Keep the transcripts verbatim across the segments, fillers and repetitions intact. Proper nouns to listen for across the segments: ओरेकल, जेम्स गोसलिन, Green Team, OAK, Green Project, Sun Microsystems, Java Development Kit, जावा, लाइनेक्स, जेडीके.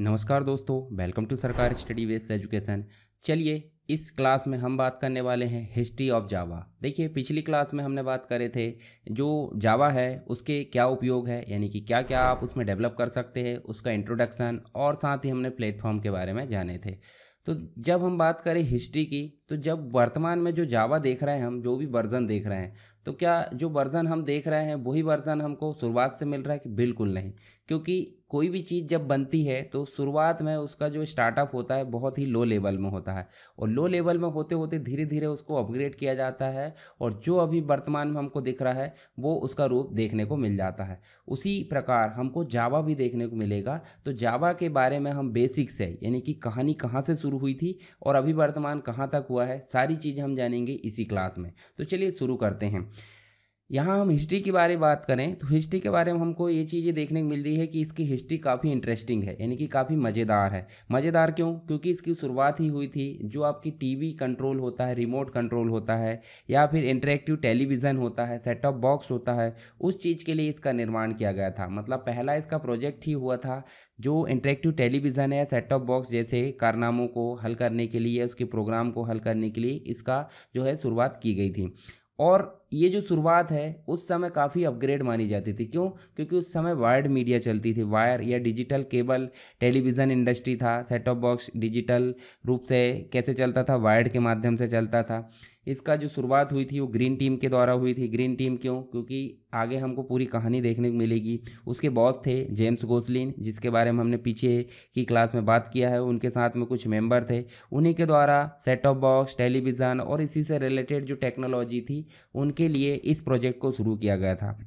नमस्कार दोस्तों, welcome to Sarkar study based education. चलिए इस क्लास में हम बात करने वाले हैं हिस्ट्री ऑफ जावा। देखिए पिछली क्लास में हमने बात करे थे जो जावा है उसके क्या उपयोग है, यानी कि क्या क्या आप उसमें डेवलप कर सकते हैं, उसका इंट्रोडक्शन और साथ ही हमने प्लेटफॉर्म के बारे में जाने थे। तो जब हम बात करें हिस्ट्री की, तो जब वर्तमान में जो जावा देख रहे हैं हम, जो भी वर्जन देख रहे हैं, तो क्या जो वर्जन हम देख रहे हैं वही वर्जन हमको शुरुआत से मिल रहा है कि बिल्कुल नहीं। क्योंकि कोई भी चीज़ जब बनती है तो शुरुआत में उसका जो स्टार्टअप होता है बहुत ही लो लेवल में होता है, और लो लेवल में होते होते धीरे धीरे उसको अपग्रेड किया जाता है, और जो अभी वर्तमान में हमको दिख रहा है वो उसका रूप देखने को मिल जाता है। उसी प्रकार हमको जावा भी देखने को मिलेगा। तो जावा के बारे में हम बेसिक्स है, यानी कि कहानी कहाँ से शुरू हुई थी और अभी वर्तमान कहाँ तक हुआ है, सारी चीज़ें हम जानेंगे इसी क्लास में। तो चलिए शुरू करते हैं। यहाँ हम हिस्ट्री के बारे में बात करें तो हिस्ट्री के बारे में हमको ये चीज़ें देखने को मिल रही है कि इसकी हिस्ट्री काफ़ी इंटरेस्टिंग है, यानी कि काफ़ी मज़ेदार है। मज़ेदार क्यों? क्योंकि इसकी शुरुआत ही हुई थी जो आपकी टीवी कंट्रोल होता है, रिमोट कंट्रोल होता है, या फिर इंटरेक्टिव टेलीविज़न होता है, सेट टॉप बॉक्स होता है, उस चीज़ के लिए इसका निर्माण किया गया था। मतलब पहला इसका प्रोजेक्ट ही हुआ था जो इंटरेक्टिव टेलीविज़न है, सेट टॉप बॉक्स जैसे कारनामों को हल करने के लिए, उसके प्रोग्राम को हल करने के लिए इसका जो है शुरुआत की गई थी। और ये जो शुरुआत है उस समय काफ़ी अपग्रेड मानी जाती थी। क्यों? क्योंकि उस समय वायर्ड मीडिया चलती थी, वायर या डिजिटल केबल टेलीविज़न इंडस्ट्री था। सेट टॉप बॉक्स डिजिटल रूप से कैसे चलता था? वायर्ड के माध्यम से चलता था। इसका जो शुरुआत हुई थी वो ग्रीन टीम के द्वारा हुई थी। ग्रीन टीम क्यों? क्योंकि आगे हमको पूरी कहानी देखने को मिलेगी। उसके बॉस थे जेम्स गोसलिन, जिसके बारे में हमने पीछे की क्लास में बात किया है। उनके साथ में कुछ मेंबर थे, उन्हीं के द्वारा सेट टॉप बॉक्स, टेलीविज़न और इसी से रिलेटेड जो टेक्नोलॉजी थी उनके लिए इस प्रोजेक्ट को शुरू किया गया था।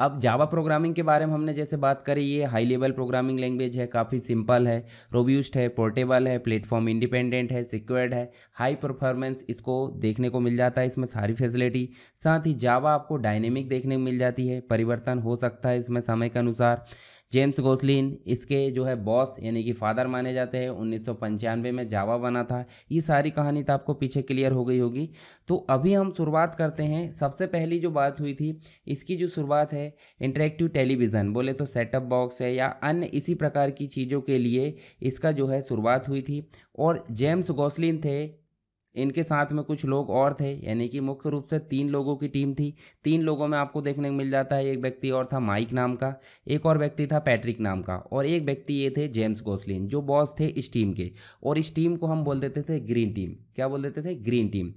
अब जावा प्रोग्रामिंग के बारे में हमने जैसे बात करी, ये हाई लेवल प्रोग्रामिंग लैंग्वेज है, काफ़ी सिंपल है, रोब्यूस्ट है, पोर्टेबल है, प्लेटफॉर्म इंडिपेंडेंट है, सिक्योर्ड है, हाई परफॉर्मेंस इसको देखने को मिल जाता है, इसमें सारी फैसिलिटी। साथ ही जावा आपको डायनेमिक देखने को मिल जाती है, परिवर्तन हो सकता है इसमें समय के अनुसार। जेम्स गोसलिन इसके जो है बॉस यानी कि फादर माने जाते हैं। उन्नीस सौ पंचानवे में जावा बना था। ये सारी कहानी तो आपको पीछे क्लियर हो गई होगी। तो अभी हम शुरुआत करते हैं। सबसे पहली जो बात हुई थी, इसकी जो शुरुआत है इंटरेक्टिव टेलीविज़न बोले तो सेटअप बॉक्स है या अन्य इसी प्रकार की चीज़ों के लिए इसका जो है शुरुआत हुई थी। और जेम्स गोसलिन थे, इनके साथ में कुछ लोग और थे, यानी कि मुख्य रूप से तीन लोगों की टीम थी। तीन लोगों में आपको देखने को मिल जाता है, एक व्यक्ति और था माइक नाम का, एक और व्यक्ति था पैट्रिक नाम का, और एक व्यक्ति ये थे जेम्स गोसलिन जो बॉस थे इस टीम के। और इस टीम को हम बोल देते थे ग्रीन टीम। क्या बोल देते थे? Green team.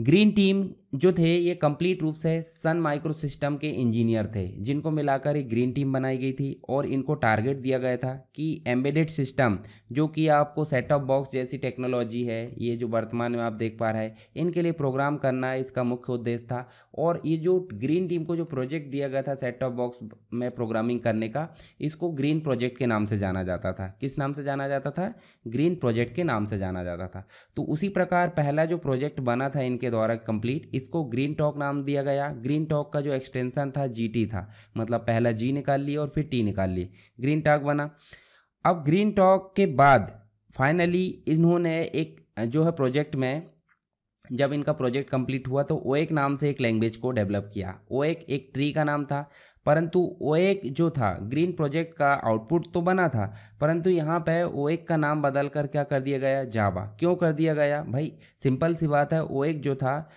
ग्रीन टीम जो थे ये कंप्लीट रूप से सन माइक्रोसिस्टम के इंजीनियर थे, जिनको मिलाकर एक ग्रीन टीम बनाई गई थी। और इनको टारगेट दिया गया था कि एम्बेडेड सिस्टम जो कि आपको सेट ऑफ बॉक्स जैसी टेक्नोलॉजी है, ये जो वर्तमान में आप देख पा रहे हैं, इनके लिए प्रोग्राम करना इसका मुख्य उद्देश्य था। और ये जो ग्रीन टीम को जो प्रोजेक्ट दिया गया था सेट ऑफ बॉक्स में प्रोग्रामिंग करने का, इसको ग्रीन प्रोजेक्ट के नाम से जाना जाता था। किस नाम से जाना जाता था? ग्रीन प्रोजेक्ट के नाम से जाना जाता था। तो उसी प्रकार पहला जो प्रोजेक्ट बना था इनके द्वारा कंप्लीट, इसको ग्रीन टॉक नाम दिया गया। ग्रीन टॉक का जो एक्सटेंशन था जीटी था, मतलब पहला जी निकाल लिए और फिर टी निकाल लिए, ग्रीन टॉक बना। अब ग्रीन टॉक के बाद फाइनली इन्होंने एक जो है प्रोजेक्ट में, जब इनका प्रोजेक्ट कंप्लीट हुआ तो ओएक नाम से एक लैंग्वेज को डेवलप किया। ओएक एक ट्री का नाम था, परंतु ओएक जो था ग्रीन प्रोजेक्ट का आउटपुट तो बना था, परंतु यहाँ पे ओएक का नाम बदल कर क्या कर दिया गया? जावा। क्यों कर दिया गया? भाई सिंपल सी बात है, ओएक जो था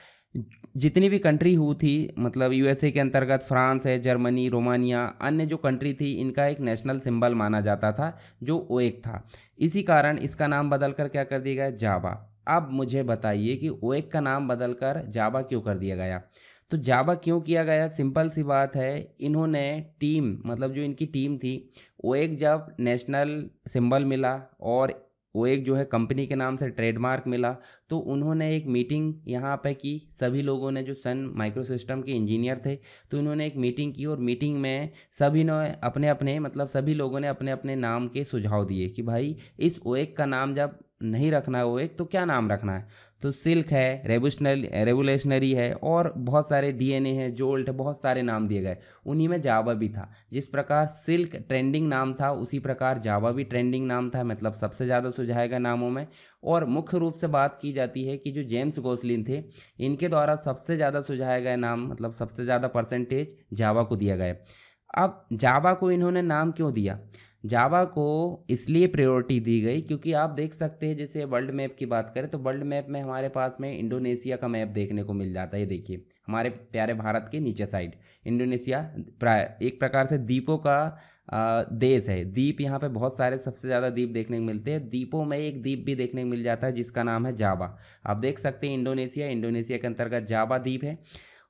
जितनी भी कंट्री हुई थी, मतलब यूएसए के अंतर्गत फ्रांस है, जर्मनी, रोमानिया, अन्य जो कंट्री थी, इनका एक नेशनल सिंबल माना जाता था जो ओएक था। इसी कारण इसका नाम बदलकर क्या कर दिया गया? जावा। अब मुझे बताइए कि ओएक का नाम बदलकर जावा क्यों कर दिया गया? तो जावा क्यों किया गया? सिंपल सी बात है, इन्होंने टीम, मतलब जो इनकी टीम थी, ओएक जब नेशनल सिंबल मिला और ओएक जो है कंपनी के नाम से ट्रेडमार्क मिला, तो उन्होंने एक मीटिंग यहाँ पे की। सभी लोगों ने जो सन माइक्रोसिस्टम के इंजीनियर थे, तो इन्होंने एक मीटिंग की और मीटिंग में सभी ने अपने अपने मतलब सभी लोगों ने अपने अपने नाम के सुझाव दिए कि भाई इस ओएक का नाम जब नहीं रखना है ओएक तो क्या नाम रखना है। तो सिल्क है, रेवोल्यूशनरी रेवोल्यूशनरी है, और बहुत सारे डीएनए है, जोल्ट है, बहुत सारे नाम दिए गए। उन्हीं में जावा भी था। जिस प्रकार सिल्क ट्रेंडिंग नाम था उसी प्रकार जावा भी ट्रेंडिंग नाम था, मतलब सबसे ज़्यादा सुझाया गया नामों में। और मुख्य रूप से बात की जाती है कि जो जेम्स गोसलिन थे इनके द्वारा सबसे ज़्यादा सुझाया गया नाम, मतलब सबसे ज़्यादा परसेंटेज जावा को दिया गया। अब जावा को इन्होंने नाम क्यों दिया? जावा को इसलिए प्रायोरिटी दी गई क्योंकि आप देख सकते हैं, जैसे वर्ल्ड मैप की बात करें तो वर्ल्ड मैप में हमारे पास में इंडोनेशिया का मैप देखने को मिल जाता है। देखिए हमारे प्यारे भारत के नीचे साइड इंडोनेशिया एक प्रकार से द्वीपों का आ, देश है। द्वीप यहाँ पे बहुत सारे, सबसे ज़्यादा द्वीप देखने को मिलते हैं। द्वीपों में एक द्वीप भी देखने को मिल जाता है जिसका नाम है जावा। आप देख सकते हैं इंडोनेशिया, इंडोनेशिया के अंतर्गत जावा द्वीप है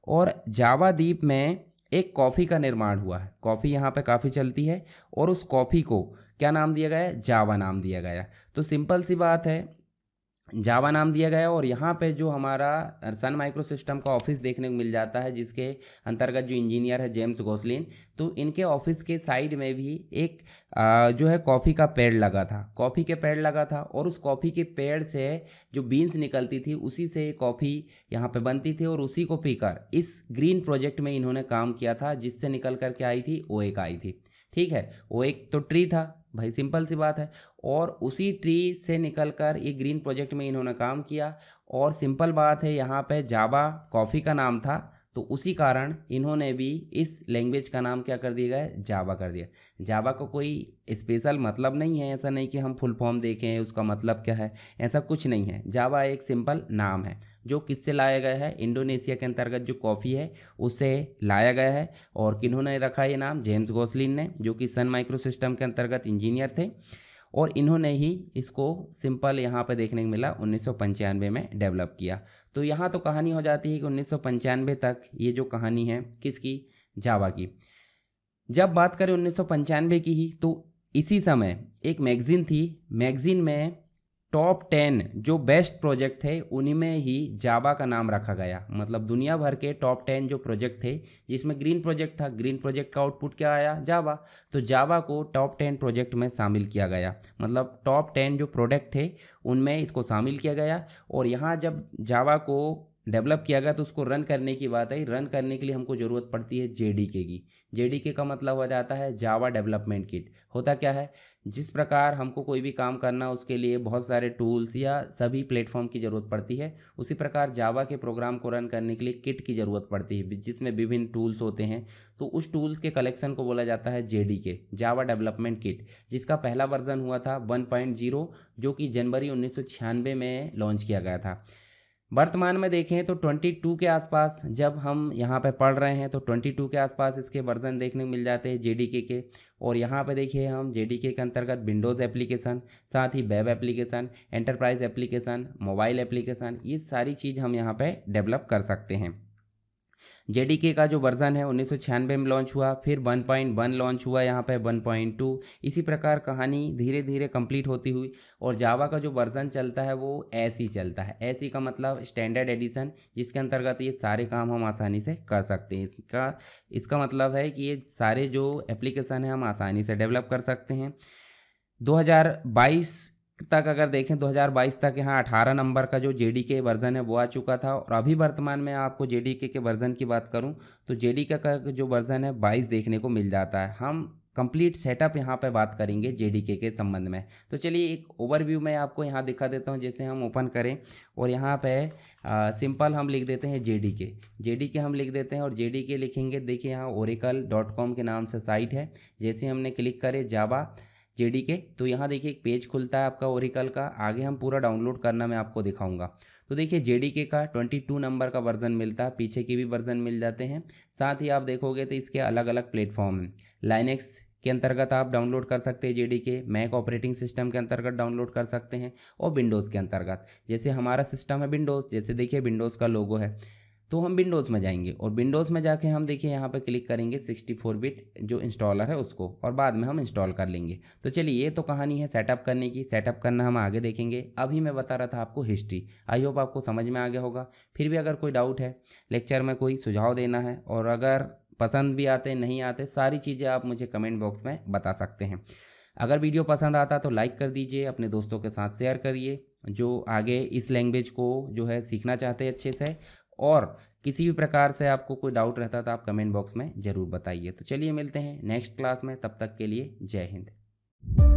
और जावा द्वीप में एक कॉफ़ी का निर्माण हुआ है। कॉफ़ी यहाँ पे काफ़ी चलती है और उस कॉफ़ी को क्या नाम दिया गया है, जावा नाम दिया गया। तो सिंपल सी बात है, जावा नाम दिया गया। और यहाँ पे जो हमारा सन माइक्रोसिस्टम का ऑफिस देखने को मिल जाता है जिसके अंतर्गत जो इंजीनियर है जेम्स गोसलिन, तो इनके ऑफिस के साइड में भी एक आ, जो है कॉफ़ी का पेड़ लगा था, कॉफ़ी के पेड़ लगा था और उस कॉफ़ी के पेड़ से जो बीन्स निकलती थी उसी से कॉफ़ी यहाँ पे बनती थी और उसी को पीकर इस ग्रीन प्रोजेक्ट में इन्होंने काम किया था जिससे निकल कर के आई थी ओएक आई थी। ठीक है, ओएक तो ट्री था भाई, सिंपल सी बात है। और उसी ट्री से निकलकर ये ग्रीन प्रोजेक्ट में इन्होंने काम किया और सिंपल बात है यहाँ पे जावा कॉफ़ी का नाम था तो उसी कारण इन्होंने भी इस लैंग्वेज का नाम क्या कर दिया गया, जावा कर दिया। जावा को कोई स्पेशल मतलब नहीं है, ऐसा नहीं कि हम फुल फॉर्म देखें उसका मतलब क्या है, ऐसा कुछ नहीं है। जावा एक सिंपल नाम है जो किससे लाया गया है, इंडोनेशिया के अंतर्गत जो कॉफ़ी है उसे लाया गया है। और किन्होंने रखा ये नाम, जेम्स गोसलिन ने, जो कि सन माइक्रोसिस्टम के अंतर्गत इंजीनियर थे और इन्होंने ही इसको सिंपल यहाँ पे देखने को मिला उन्नीस सौ पंचानवे में डेवलप किया। तो यहाँ तो कहानी हो जाती है कि उन्नीस सौ पंचानवे तक ये जो कहानी है किसकी, जावा की। जब बात करें उन्नीस सौ पंचानवे की ही, तो इसी समय एक मैगज़ीन थी, मैगज़ीन में टॉप टेन जो बेस्ट प्रोजेक्ट थे उन्हीं में ही जावा का नाम रखा गया। मतलब दुनिया भर के टॉप टेन जो प्रोजेक्ट थे जिसमें ग्रीन प्रोजेक्ट था, ग्रीन प्रोजेक्ट का आउटपुट क्या आया, जावा। तो जावा को टॉप टेन प्रोजेक्ट में शामिल किया गया, मतलब टॉप टेन जो प्रोडक्ट थे उनमें इसको शामिल किया गया। और यहाँ जब जावा को डेवलप किया गया तो उसको रन करने की बात आई। रन करने के लिए हमको ज़रूरत पड़ती है जेडीके की। जेडीके का मतलब हो जाता है जावा डेवलपमेंट किट। होता क्या है, जिस प्रकार हमको कोई भी काम करना उसके लिए बहुत सारे टूल्स या सभी प्लेटफॉर्म की ज़रूरत पड़ती है, उसी प्रकार जावा के प्रोग्राम को रन करने के लिए किट की ज़रूरत पड़ती है जिसमें विभिन्न टूल्स होते हैं। तो उस टूल्स के कलेक्शन को बोला जाता है जेडीके, जावा डेवलपमेंट किट, जिसका पहला वर्जन हुआ था वन पॉइंट ज़ीरो जो कि जनवरी उन्नीस सौ छियानवे में लॉन्च किया गया था। वर्तमान में देखें तो बाईस के आसपास, जब हम यहाँ पे पढ़ रहे हैं तो बाईस के आसपास इसके वर्जन देखने को मिल जाते हैं जेडीके के। और यहाँ पे देखिए हम जेडीके के अंतर्गत विंडोज़ एप्लीकेशन, साथ ही web application, enterprise application, mobile application, ये सारी चीज़ हम यहाँ पे डेवलप कर सकते हैं। जेडीके का जो वर्जन है उन्नीस सौ छियानवे में लॉन्च हुआ, फिर वन पॉइंट वन लॉन्च हुआ, यहाँ पे वन पॉइंट टू, इसी प्रकार कहानी धीरे धीरे कंप्लीट होती हुई। और जावा का जो वर्जन चलता है वो एसी चलता है। एसी का मतलब स्टैंडर्ड एडिशन, जिसके अंतर्गत ये सारे काम हम आसानी से कर सकते हैं। इसका इसका मतलब है कि ये सारे जो एप्लीकेशन है हम आसानी से डेवलप कर सकते हैं। दो हज़ार बाईस तक अगर देखें, दो हज़ार बाईस तक यहाँ अठारह नंबर का जो जेडीके वर्जन है वो आ चुका था। और अभी वर्तमान में आपको जेडीके के वर्जन की बात करूँ तो जेडीके का जो वर्जन है बाईस देखने को मिल जाता है। हम कंप्लीट सेटअप यहाँ पे बात करेंगे जेडीके के संबंध में। तो चलिए एक ओवरव्यू में आपको यहाँ दिखा देता हूँ। जैसे हम ओपन करें और यहाँ पे आ, सिंपल हम लिख देते हैं जेडीके, जेडीके हम लिख देते हैं और जेडीके लिखेंगे। देखिए यहाँ ओरेकल डॉट कॉम के नाम से साइट है। जैसे हमने क्लिक करे जावा जेडीके तो यहाँ देखिए एक पेज खुलता है आपका ओरेकल का। आगे हम पूरा डाउनलोड करना मैं आपको दिखाऊंगा। तो देखिए जेडीके का बाईस नंबर का वर्जन मिलता है, पीछे के भी वर्जन मिल जाते हैं। साथ ही आप देखोगे तो इसके अलग अलग प्लेटफॉर्म हैं। लाइनेक्स के अंतर्गत आप डाउनलोड कर सकते हैं जेडीके, मैक ऑपरेटिंग सिस्टम के अंतर्गत डाउनलोड कर सकते हैं और विंडोज़ के अंतर्गत। जैसे हमारा सिस्टम है विंडोज़, जैसे देखिए विंडोज़ का लोगो है तो हम विंडोज़ में जाएंगे और विंडोज़ में जाके हम देखिए यहाँ पे क्लिक करेंगे सिक्सटी फोर बिट जो इंस्टॉलर है उसको, और बाद में हम इंस्टॉल कर लेंगे। तो चलिए ये तो कहानी है सेटअप करने की, सेटअप करना हम आगे देखेंगे। अभी मैं बता रहा था आपको हिस्ट्री, आई होप आपको समझ में आ गया होगा। फिर भी अगर कोई डाउट है, लेक्चर में कोई सुझाव देना है, और अगर पसंद भी आते नहीं आते, सारी चीज़ें आप मुझे कमेंट बॉक्स में बता सकते हैं। अगर वीडियो पसंद आता तो लाइक कर दीजिए, अपने दोस्तों के साथ शेयर करिए जो आगे इस लैंग्वेज को जो है सीखना चाहते हैं अच्छे से। और किसी भी प्रकार से आपको कोई डाउट रहता तो आप कमेंट बॉक्स में ज़रूर बताइए। तो चलिए मिलते हैं नेक्स्ट क्लास में, तब तक के लिए जय हिंद।